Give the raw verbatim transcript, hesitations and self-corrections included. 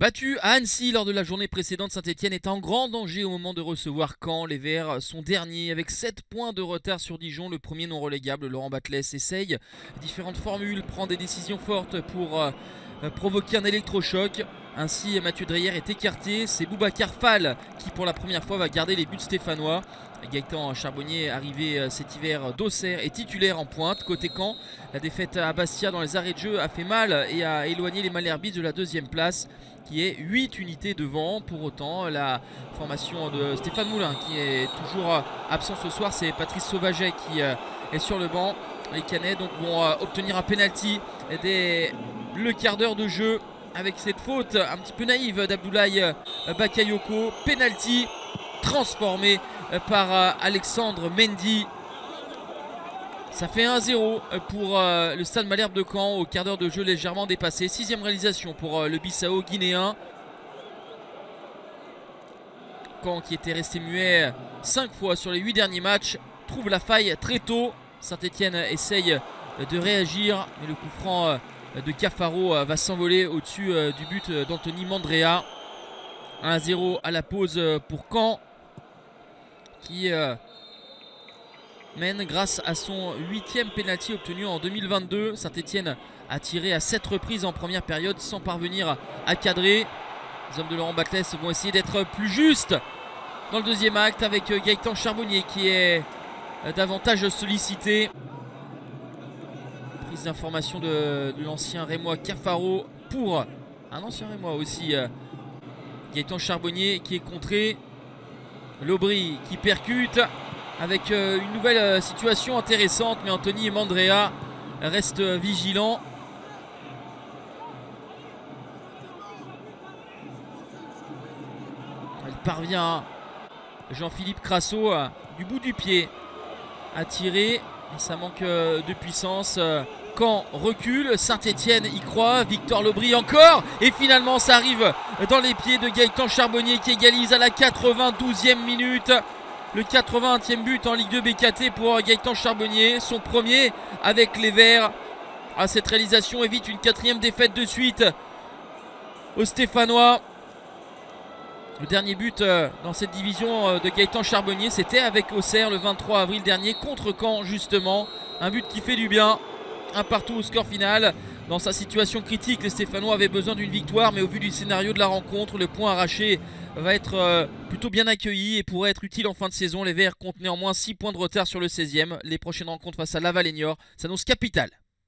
Battu à Annecy lors de la journée précédente, Saint-Etienne est en grand danger au moment de recevoir Caen. Les Verts sont derniers avec sept points de retard sur Dijon. Le premier non relégable, Laurent Batlles, essaye différentes formules, prend des décisions fortes pour euh, provoquer un électrochoc. Ainsi, Mathieu Dreyer est écarté. C'est Boubacar Fall qui, pour la première fois, va garder les buts stéphanois. Gaëtan Charbonnier, arrivé cet hiver d'Auxerre, est titulaire en pointe. Côté Caen, la défaite à Bastia dans les arrêts de jeu a fait mal et a éloigné les Malherbistes de la deuxième place, qui est huit unités devant. Pour autant, la formation de Stéphane Moulin, qui est toujours absent ce soir, c'est Patrice Sauvaget qui est sur le banc. Les Canets donc vont obtenir un pénalty dès le quart d'heure de jeu, avec cette faute un petit peu naïve d'Abdoulaye Bakayoko. Penalty transformé par Alexandre Mendy. Ça fait un zéro pour le Stade Malherbe de Caen au quart d'heure de jeu légèrement dépassé. Sixième réalisation pour le Bissau guinéen. Caen, qui était resté muet cinq fois sur les huit derniers matchs, trouve la faille très tôt. Saint-Etienne essaye de réagir, mais le coup franc de Cafaro va s'envoler au-dessus du but d'Anthony Mandrea. un à zéro à la pause pour Caen, qui euh, mène grâce à son huitième pénalty obtenu en deux mille vingt-deux. Saint-Etienne a tiré à sept reprises en première période sans parvenir à cadrer. Les hommes de Laurent Batlles vont essayer d'être plus justes dans le deuxième acte, avec Gaëtan Charbonnier qui est davantage sollicité. Prise d'information de, de l'ancien Rémois Cafaro pour un ancien Rémois aussi, euh, Gaëtan Charbonnier, qui est contré. Lobry qui percute avec euh, une nouvelle euh, situation intéressante, mais Anthony Mandrea reste euh, vigilant. Il parvient, hein, Jean-Philippe Crasso, euh, du bout du pied à tirer. Et ça manque euh, de puissance. Euh, Caen recule, Saint-Etienne y croit, Victor Lobry encore, et finalement ça arrive dans les pieds de Gaëtan Charbonnier, qui égalise à la quatre-vingt-douzième minute. Le quatre-vingt-unième but en Ligue deux B K T pour Gaëtan Charbonnier, son premier avec les Verts. Ah, cette réalisation évite une quatrième défaite de suite aux Stéphanois. Le dernier but dans cette division de Gaëtan Charbonnier, c'était avec Auxerre le vingt-trois avril dernier contre Caen justement. Un but qui fait du bien. Un partout au score final. Dans sa situation critique, les Stéphanois avaient besoin d'une victoire, mais au vu du scénario de la rencontre, le point arraché va être plutôt bien accueilli et pourrait être utile en fin de saison. Les Verts comptent néanmoins six points de retard sur le seizième. Les prochaines rencontres face à Laval et Niort s'annoncent capitales.